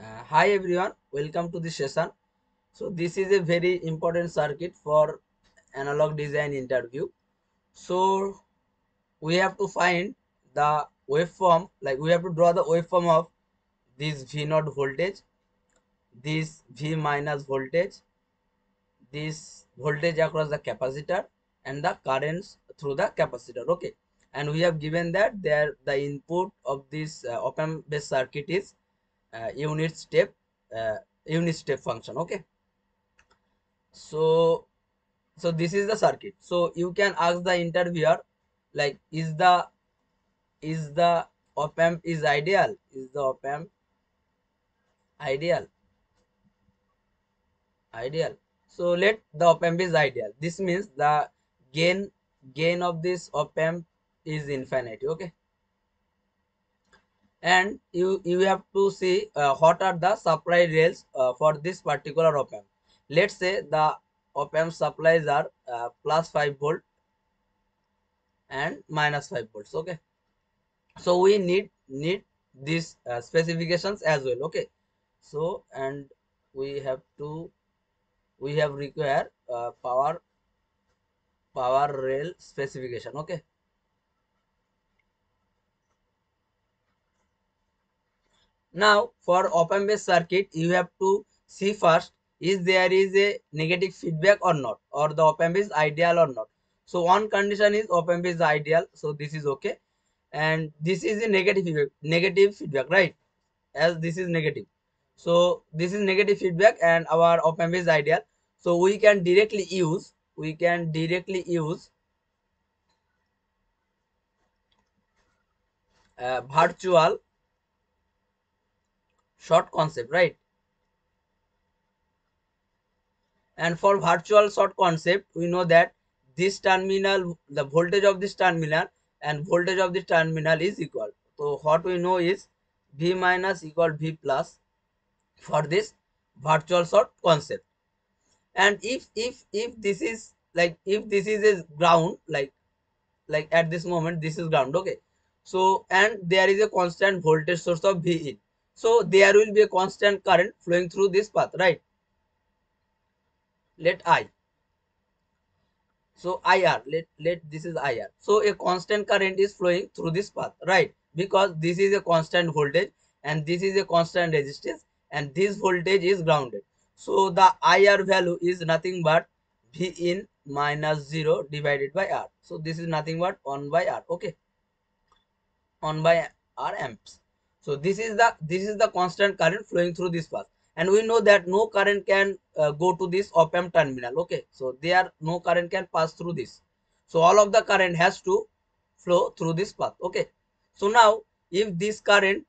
Hi everyone, welcome to this session. So this is a very important circuit for analog design interview. So we have to find the waveform, like we have to draw the waveform of this V0 voltage, this V minus voltage, this voltage across the capacitor and the currents through the capacitor. Okay, and we have given that there the input of this op-amp based circuit is unit step function. Okay, so this is the circuit. So you can ask the interviewer, like, is the op-amp is ideal? Is the op-amp ideal? So let the op-amp is ideal. This means the gain of this op-amp is infinite. Okay, and you have to see what are the supply rails for this particular op-amp. Let's say the op-amp supplies are plus 5 volt and minus 5 volts. Okay, so we need these specifications as well. Okay, so and we have required power rail specification. Okay, now for op-amp based circuit you have to see first is there is a negative feedback or not, or the op-amp is ideal or not. So one condition is op-amp is ideal, so this is okay, and this is a negative feedback, right? As this is negative, so this is negative feedback and our op-amp is ideal. So we can directly use virtual short concept, right? And for virtual short concept we know that this terminal, the voltage of this terminal and voltage of this terminal is equal. So what we know is V minus equal V plus for this virtual short concept. And if this is a ground, like at this moment this is ground. Okay, so and there is a constant voltage source of V in. So there will be a constant current flowing through this path, right? Let I. So IR, let this is IR. So a constant current is flowing through this path, right? Because this is a constant voltage and this is a constant resistance and this voltage is grounded. So the IR value is nothing but V in minus 0 divided by R. So this is nothing but 1 by R. Okay, 1 by R amps. So this is the constant current flowing through this path, and we know that no current can go to this op-amp terminal. Okay, so no current can pass through this. So all of the current has to flow through this path. Okay, so now if this current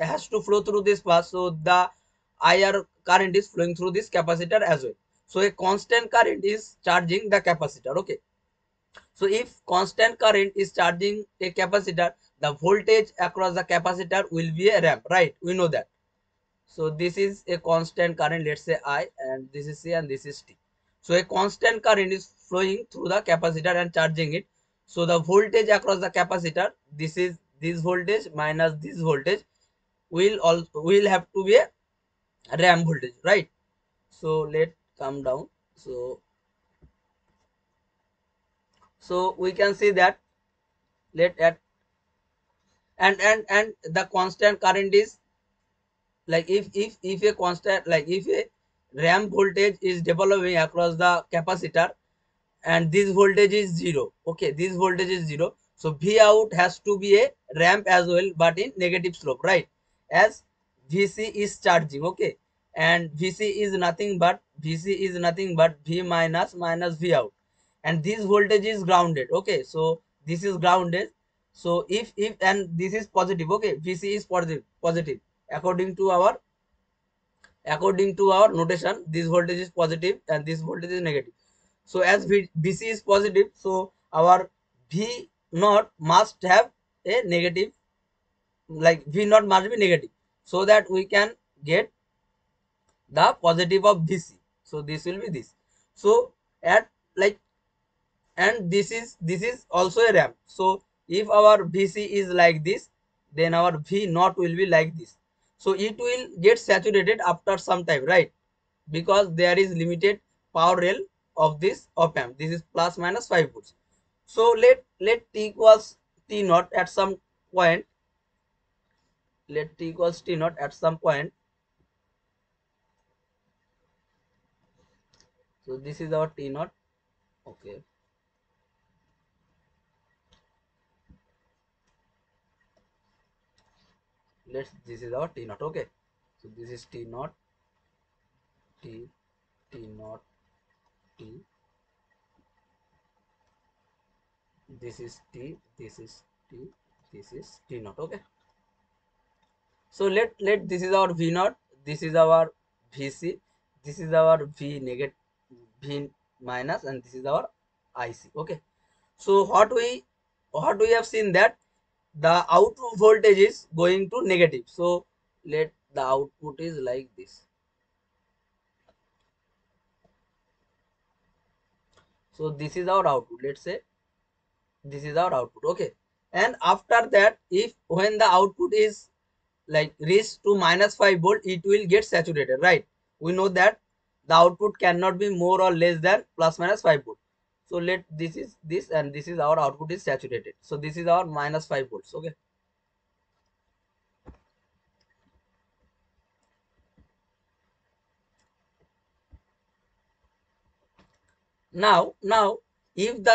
has to flow through this path, so the IR current is flowing through this capacitor as well. So a constant current is charging the capacitor. Okay, so if constant current is charging a capacitor, the voltage across the capacitor will be a ramp, right? We know that. So this is a constant current, let's say I, and this is C and this is T. So a constant current is flowing through the capacitor and charging it. So the voltage across the capacitor, this is this voltage minus this voltage, will have to be a ramp voltage, right? So let come down. So we can see that and the constant current is like if a constant, like if a ramp voltage is developing across the capacitor and this voltage is 0. Okay, this voltage is 0, so V out has to be a ramp as well, but in negative slope, right? As VC is charging. Okay, and VC is nothing but V minus V out, and this voltage is grounded. Okay, so this is grounded. So if and this is positive. Okay, VC is positive according to our notation. This voltage is positive and this voltage is negative. So as VC is positive, so our V0 must have a negative, like V0 must be negative, so that we can get the positive of VC. So this will be this. So at like, and this is also a ramp. So if our VC is like this, then our V0 will be like this. So it will get saturated after some time, right? Because there is limited power rail of this op-amp. This is plus minus 5 volts. So let t equals t naught at some point. Let t equals t naught at some point. So this is our t naught. Okay. This is our t naught. Okay, so this is t naught, t naught, this is t, this is t naught. Okay, so let this is our v naught, this is our vc, this is our v minus, and this is our ic. Okay, so what we have seen that the output voltage is going to negative. So let the output is like this. So this is our output. Let's say this is our output. Okay, and after that, when the output is like reached to minus 5 volt, it will get saturated, right? We know that the output cannot be more or less than plus minus 5 volt. So let this is this, and this is our output is saturated. So this is our minus 5 volts. Okay. Now if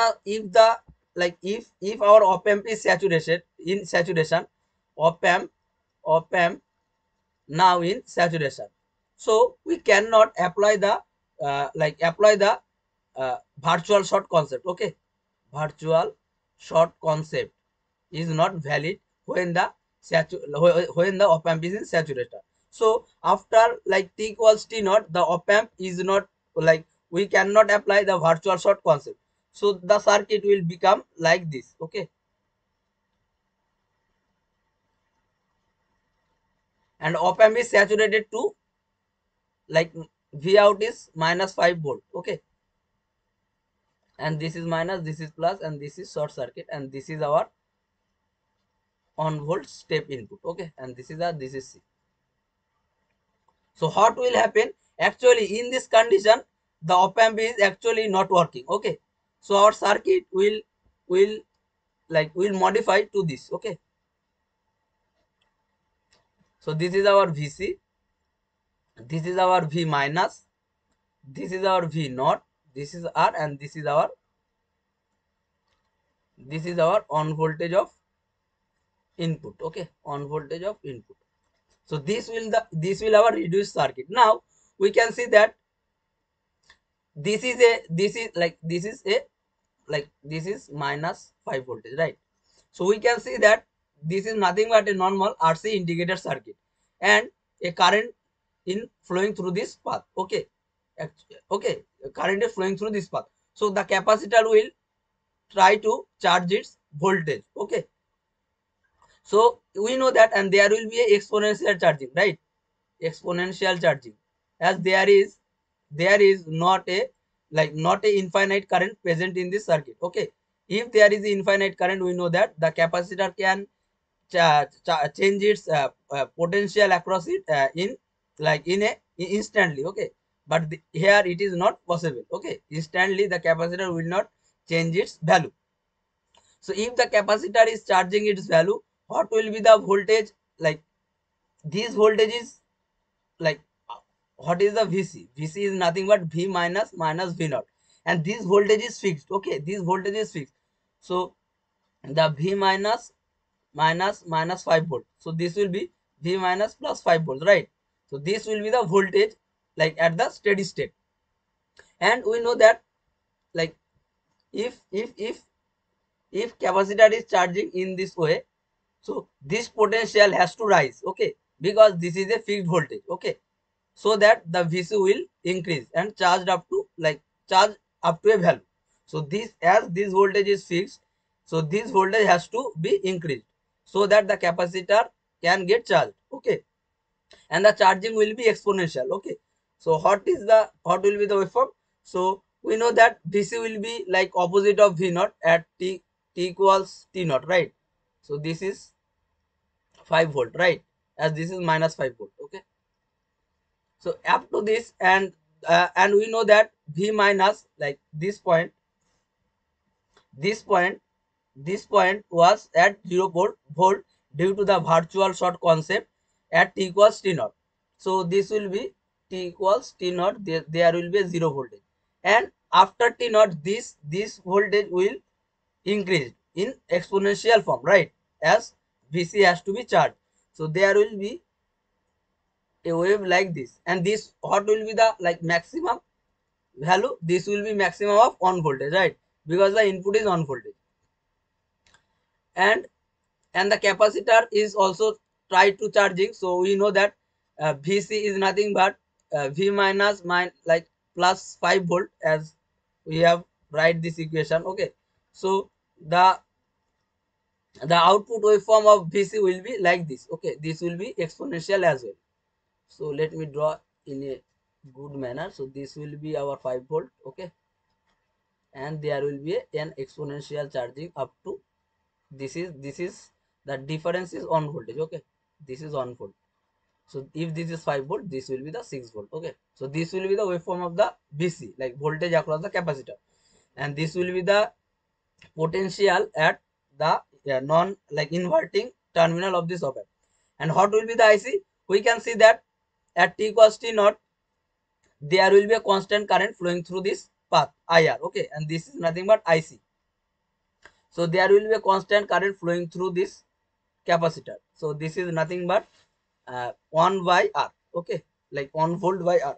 our op-amp is saturated in saturation, op-amp now in saturation. So we cannot apply the virtual short concept. Okay, virtual short concept is not valid when the op-amp is in saturation. So after like t equals t naught, the op-amp is not like, we cannot apply the virtual short concept. So the circuit will become like this. Okay, and op-amp is saturated to like V out is minus 5 volt. Okay, and this is minus, this is plus, and this is short circuit, and this is our on-volt step input. Okay, and this is our, this is C. So what will happen? Actually, in this condition, the op-amp is actually not working. Okay, so our circuit will modify to this. Okay, so this is our VC, this is our V minus, this is our V naught, this is R, and this is our on voltage of input. Okay, on voltage of input. So this will our reduced circuit. Now we can see that this is minus 5 voltage, right? So we can see that this is nothing but a normal RC integrated circuit, and a current in flowing through this path. Okay, current is flowing through this path. So the capacitor will try to charge its voltage. Okay, so we know that, and there will be a exponential charging, right? Exponential charging, as there is not a infinite current present in this circuit. Okay, if there is infinite current, we know that the capacitor can change its potential across it instantly. Okay, but here it is not possible. Okay, instantly the capacitor will not change its value. So if the capacitor is charging its value, what will be the voltage? Like this voltage is like, what is the VC? VC is nothing but V minus minus V naught, and this voltage is fixed. Okay, this voltage is fixed. So the V minus minus minus 5 volt. So this will be V minus plus 5 volts, right? So this will be the voltage like at the steady state. And we know that like if capacitor is charging in this way, so this potential has to rise. Okay, because this is a fixed voltage. Okay, so that the VC will increase and charge up to a value. So this, as this voltage is fixed, so this voltage has to be increased so that the capacitor can get charged. Okay, and the charging will be exponential. Okay, so what will be the waveform? So we know that VC will be like opposite of V naught at t equals t naught, right? So this is 5 volt, right? as this is -5 volt. Okay, so up to this, and we know that V minus, like this point was at 0 volt due to the virtual short concept at t equals t naught. So this will be t equals t naught. There will be a 0 voltage, and after t naught, this voltage will increase in exponential form, right? As Vc has to be charged, so there will be a wave like this, and this, what will be the like maximum value? This will be maximum of 1 voltage, right? Because the input is 1 voltage, and the capacitor is also tried to charging. So we know that Vc is nothing but V minus like +5 volt, as we have write this equation. Okay, so the output waveform of Vc will be like this. Okay, this will be exponential as well. So let me draw in a good manner. So this will be our 5 volt. Okay, and there will be an exponential charging up to this is the difference is 1 voltage. Okay, this is 1 volt. So if this is 5 volt, this will be the 6 volt. Okay, so this will be the waveform of the Vc, like voltage across the capacitor, and this will be the potential at the non like inverting terminal of this op-amp. And what will be the IC? We can see that at t equals t naught, there will be a constant current flowing through this path IR. Okay, and this is nothing but IC. So there will be a constant current flowing through this capacitor. So this is nothing but 1 by R. Okay, like 1 volt by R.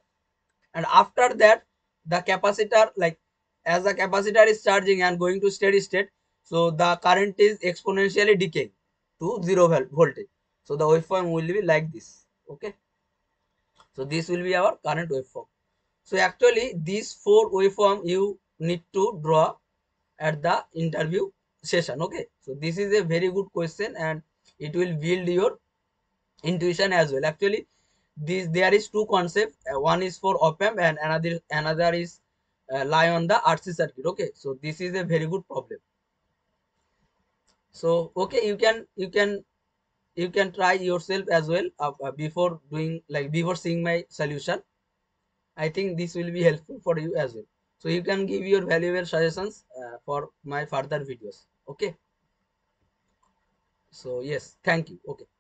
And after that, the capacitor, like as the capacitor is charging and going to steady state, so the current is exponentially decaying to 0 voltage. So the waveform will be like this. Okay, so this will be our current waveform. So actually these 4 waveform you need to draw at the interview session. Okay, so this is a very good question, and it will build your intuition as well. Actually there is 2 concepts. One is for op-amp and another is lie on the RC circuit. Okay, so this is a very good problem. So okay, you can try yourself as well before doing, like before seeing my solution. I think this will be helpful for you as well. So you can give your valuable suggestions for my further videos. Okay, so yes, thank you. Okay.